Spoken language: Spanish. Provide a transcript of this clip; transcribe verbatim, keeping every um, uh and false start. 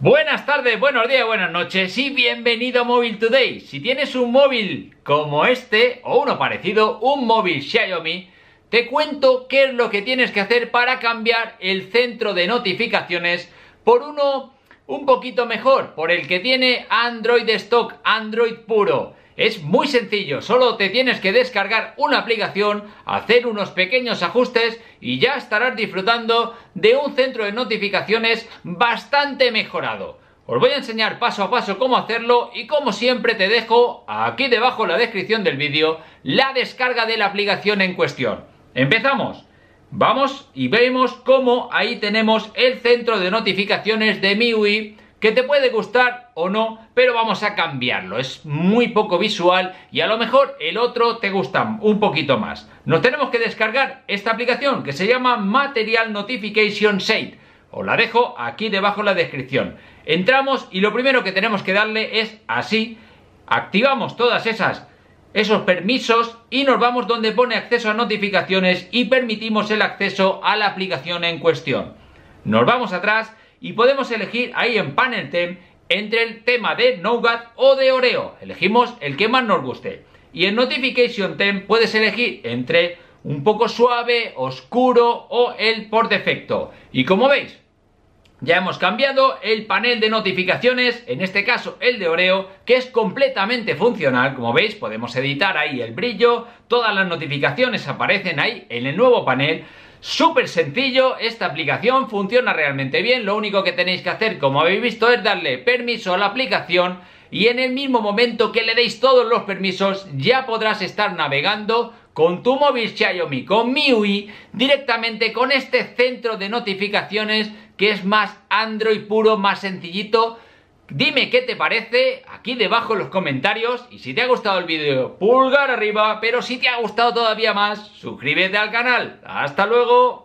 Buenas tardes, buenos días, buenas noches y bienvenido a Móvil Today. Si tienes un móvil como este o uno parecido, un móvil Xiaomi, te cuento qué es lo que tienes que hacer para cambiar el centro de notificaciones por uno un poquito mejor, por el que tiene Android Stock, Android puro. Es muy sencillo, solo te tienes que descargar una aplicación, hacer unos pequeños ajustes y ya estarás disfrutando de un centro de notificaciones bastante mejorado. Os voy a enseñar paso a paso cómo hacerlo y, como siempre, te dejo aquí debajo en la descripción del vídeo la descarga de la aplicación en cuestión. ¡Empezamos! Vamos y vemos cómo ahí tenemos el centro de notificaciones de M I U I, que te puede gustar o no, pero vamos a cambiarlo. Es muy poco visual y a lo mejor el otro te gusta un poquito más. Nos tenemos que descargar esta aplicación que se llama Material Notification Shade. Os la dejo aquí debajo en la descripción. Entramos y lo primero que tenemos que darle es así. Activamos todas esas esos permisos y nos vamos donde pone acceso a notificaciones y permitimos el acceso a la aplicación en cuestión. Nos vamos atrás y podemos elegir ahí en Panel Theme entre el tema de Nougat o de Oreo. Elegimos el que más nos guste. Y en Notification Theme puedes elegir entre un poco suave, oscuro o el por defecto. Y como veis, ya hemos cambiado el panel de notificaciones, en este caso el de Oreo, que es completamente funcional. Como veis, podemos editar ahí el brillo, todas las notificaciones aparecen ahí en el nuevo panel. Súper sencillo, esta aplicación funciona realmente bien. Lo único que tenéis que hacer, como habéis visto, es darle permiso a la aplicación y en el mismo momento que le deis todos los permisos ya podrás estar navegando con tu móvil Xiaomi, con M I U I, directamente con este centro de notificaciones que es más Android puro, más sencillito. Dime qué te parece aquí debajo en los comentarios y si te ha gustado el vídeo, pulgar arriba, pero si te ha gustado todavía más, suscríbete al canal. ¡Hasta luego!